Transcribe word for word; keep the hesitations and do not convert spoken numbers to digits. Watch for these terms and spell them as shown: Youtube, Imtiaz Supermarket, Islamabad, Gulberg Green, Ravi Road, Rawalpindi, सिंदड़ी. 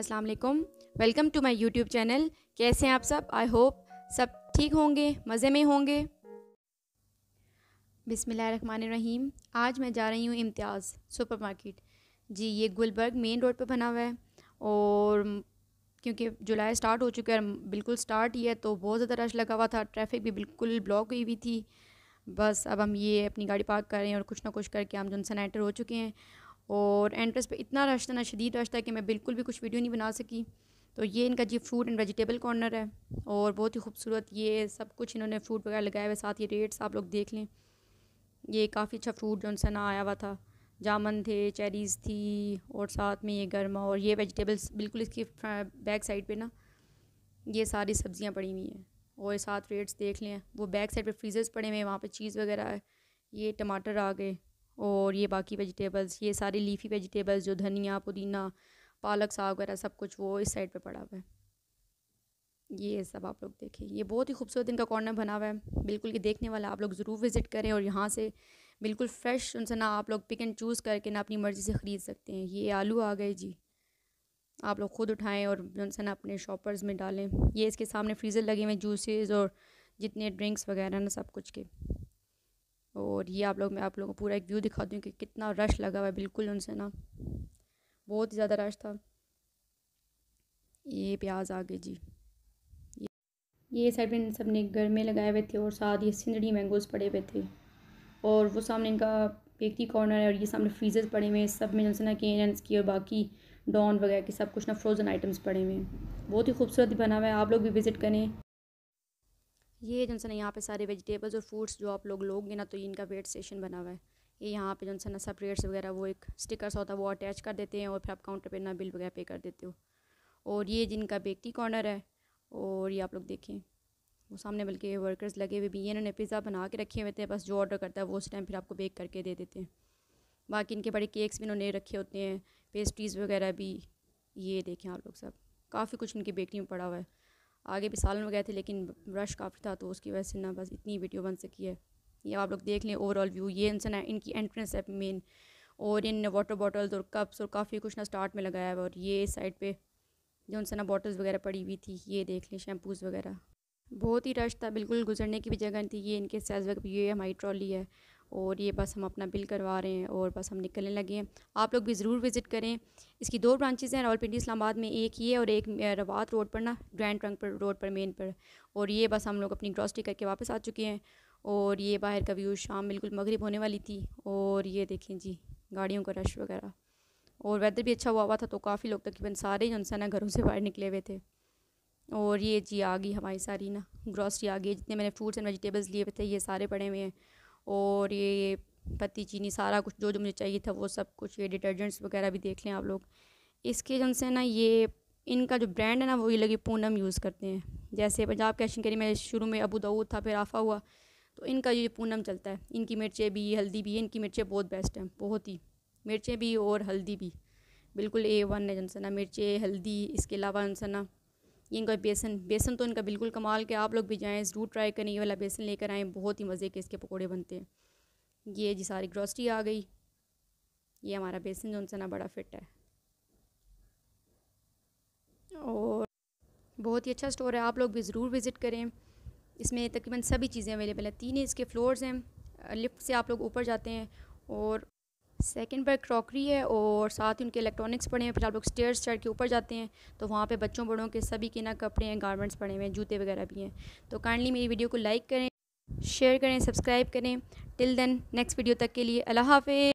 अस्सलाम वालेकुम, welcome to my YouTube channel. कैसे हैं आप सब? आई होप सब ठीक होंगे, मज़े में होंगे। बिस्मिल्लाहिर्रहमानिर्रहीम। आज मैं जा रही हूँ इम्तियाज़ सुपरमार्केट। जी, ये गुलबर्ग मेन रोड पर बना हुआ है और क्योंकि जुलाई स्टार्ट हो चुका है, बिल्कुल स्टार्ट ही है, तो बहुत ज़्यादा रश लगा हुआ था, ट्रैफिक भी बिल्कुल ब्लॉक हुई हुई थी। बस अब हम ये अपनी गाड़ी पार्क कर रहे हैं और कुछ ना कुछ करके हम जो सैनिटर हो चुके हैं। और एंट्रेंस पे इतना रश था ना, शदीद रश था कि मैं बिल्कुल भी कुछ वीडियो नहीं बना सकी। तो ये इनका जी फ्रूट एंड वेजिटेबल कॉर्नर है और बहुत ही खूबसूरत ये सब कुछ इन्होंने फ्रूट वगैरह लगाया हुआ है। साथ ये रेट्स आप लोग देख लें। ये काफ़ी अच्छा फ्रूट जो उनसे ना आया हुआ था, जामन थे, चेरीज़ थी और साथ में ये गर्मा और ये वेजिटेबल्स बिल्कुल इसकी बैक साइड पे ना ये सारी सब्जियां पड़ी हुई हैं। और साथ रेट्स देख लें। वो बैक साइड पे फ्रीजर्स पड़े हुए हैं, वहाँ पे चीज़ वगैरह है। ये टमाटर आ गए और ये बाकी वेजिटेबल्स, ये सारे लीफी वेजिटेबल्स जो धनिया, पुदीना, पालक, साग वगैरह सब कुछ वो इस साइड पर पड़ा हुआ है। ये सब आप लोग देखें। ये बहुत ही खूबसूरत इनका कॉर्नर बना हुआ है, बिल्कुल कि देखने वाला। आप लोग ज़रूर विज़िट करें और यहाँ से बिल्कुल फ़्रेश उनसे ना आप लोग पिक एंड चूज़ करके ना अपनी मर्ज़ी से ख़रीद सकते हैं। ये आलू आ गए जी, आप लोग ख़ुद उठाएं और उनसे ना अपने शॉपर्स में डालें। ये इसके सामने फ्रीज़र लगे हुए जूसेस और जितने ड्रिंक्स वगैरह ना सब कुछ के। और ये आप लोग, मैं आप लोगों को पूरा एक व्यू दिखा दूँ कि कितना रश लगा हुआ है। बिल्कुल उनसे ना बहुत ही ज़्यादा रश था। ये प्याज आ गए जी, ये साइड में सब ने घर में लगाए हुए थे और साथ ये सिंदड़ी मैंगोज़ पड़े हुए थे। और वो सामने इनका बेकरी कॉर्नर है और ये सामने फ्रीजर्स पड़े हुए हैं। सब में जैसे ना केनस की और बाकी डॉन वगैरह के सब कुछ ना फ्रोज़न आइटम्स पड़े हुए हैं। बहुत ही खूबसूरत बना हुआ है, आप लोग भी विज़िट करें। ये जैसे ना यहाँ पे सारे वेजिटेबल्स और फ्रूट्स जो आप लोग लोगे ना, तो ये इनका वेट स्टेशन बना हुआ है। ये यहाँ पे जैसे ना सब रेट्स वगैरह वो एक स्टिकर्स होता है वो अटैच कर देते हैं और फिर आप काउंटर पर ना बिल वगैरह पे कर देते हो। और ये जिनका बेकरी कॉर्नर है और ये आप लोग देखें, वो सामने बल्कि वर्कर्स लगे हुए भी हैं। इन्होंने पिज़्ज़ा बना के रखे हुए थे, बस जो ऑर्डर करता है वो उस टाइम फिर आपको बेक करके दे देते हैं। बाकी इनके बड़े केक्स भी इन्होंने रखे होते हैं, पेस्ट्रीज़ वगैरह भी। ये देखें आप लोग, सब काफ़ी कुछ इनकी बेकरी में पड़ा हुआ है। आगे भी सालन वगैरह थे लेकिन रश काफ़ी था तो उसकी वजह से ना बस इतनी वीडियो बन सकी है। ये आप लोग देख लें ओवरऑल व्यू। ये इनसे ना इनकी एंट्रेंस है मेन, और इन वाटर बॉटल्स और कप्स और काफ़ी कुछ ना स्टार्ट में लगाया है। और ये साइड पर जो उनसे ना बॉटल्स वगैरह पड़ी हुई थी, ये देख लें, शैम्पूज़ वगैरह। बहुत ही रश था, बिल्कुल गुजरने की भी जगह नहीं थी। ये इनके साइज़ वगैरह, ये हमारी ट्रॉली है और ये बस हम अपना बिल करवा रहे हैं और बस हम निकलने लगे हैं। आप लोग भी ज़रूर विज़िट करें। इसकी दो ब्रांचेज़ हैं रावलपिंडी इस्लामाबाद में, एक ये और एक रवात रोड पर ना ग्रैंड रंगपुर रोड पर मेन पर। और ये बस हम लोग अपनी ग्रॉसरी करके वापस आ चुके हैं। और ये बाहर का व्यू, शाम बिल्कुल मगरिब होने वाली थी। और ये देखें जी गाड़ियों का रश वगैरह, और वेदर भी अच्छा हुआ हुआ था तो काफ़ी लोग तकरीबन सारे जो ना घरों से बाहर निकले हुए थे। और ये जी आ गई हमारी सारी ना ग्रॉसरी आ गई, जितने मैंने फ्रूट्स एंड वेजिटेबल्स लिए हुए थे ये सारे पड़े हुए हैं। और ये पत्ती चीनी सारा कुछ जो जो मुझे चाहिए था वो सब कुछ। ये डिटर्जेंट्स वगैरह भी देख लें आप लोग। इसके जन से ना ये इनका जो ब्रांड है ना वो ये लगे पूनम यूज़ करते हैं। जैसे पंजाब कैशन करी में शुरू में अबू दाऊद था, फिर आफा हुआ, तो इनका ये पूनम चलता है। इनकी मिर्चें भी, हल्दी भी, इनकी मिर्चें बहुत बेस्ट हैं, बहुत ही मिर्चें भी और हल्दी भी बिल्कुल ए वन है। जन ना मिर्चें, हल्दी, इसके अलावा जन ये इनका बेसन, बेसन तो इनका बिल्कुल कमाल के। आप लोग भी जाएँ ज़रूर ट्राई करें, ये वाला बेसन लेकर आएँ, बहुत ही मज़े के इसके पकोड़े बनते हैं। ये जी सारी ग्रॉसरी आ गई। ये हमारा बेसन जो उनसे ना बड़ा फिट है और बहुत ही अच्छा स्टोर है, आप लोग भी ज़रूर विज़िट करें। इसमें तकरीबन सभी चीज़ें अवेलेबल हैं। तीन इसके फ्लोर्स हैं, लिफ्ट से आप लोग ऊपर जाते हैं और सेकंड पर क्रॉकरी है और साथ ही उनके इलेक्ट्रॉनिक्स पड़े हैं। फिर आप लोग स्टेयर्स चढ़ के ऊपर जाते हैं तो वहाँ पे बच्चों बड़ों के सभी के ना कपड़े हैं, गारमेंट्स पड़े हुए हैं, जूते वगैरह भी हैं। तो काइंडली मेरी वीडियो को लाइक करें, शेयर करें, सब्सक्राइब करें। टिल देन नेक्स्ट वीडियो तक के लिए अल्लाह हाफ़िज़।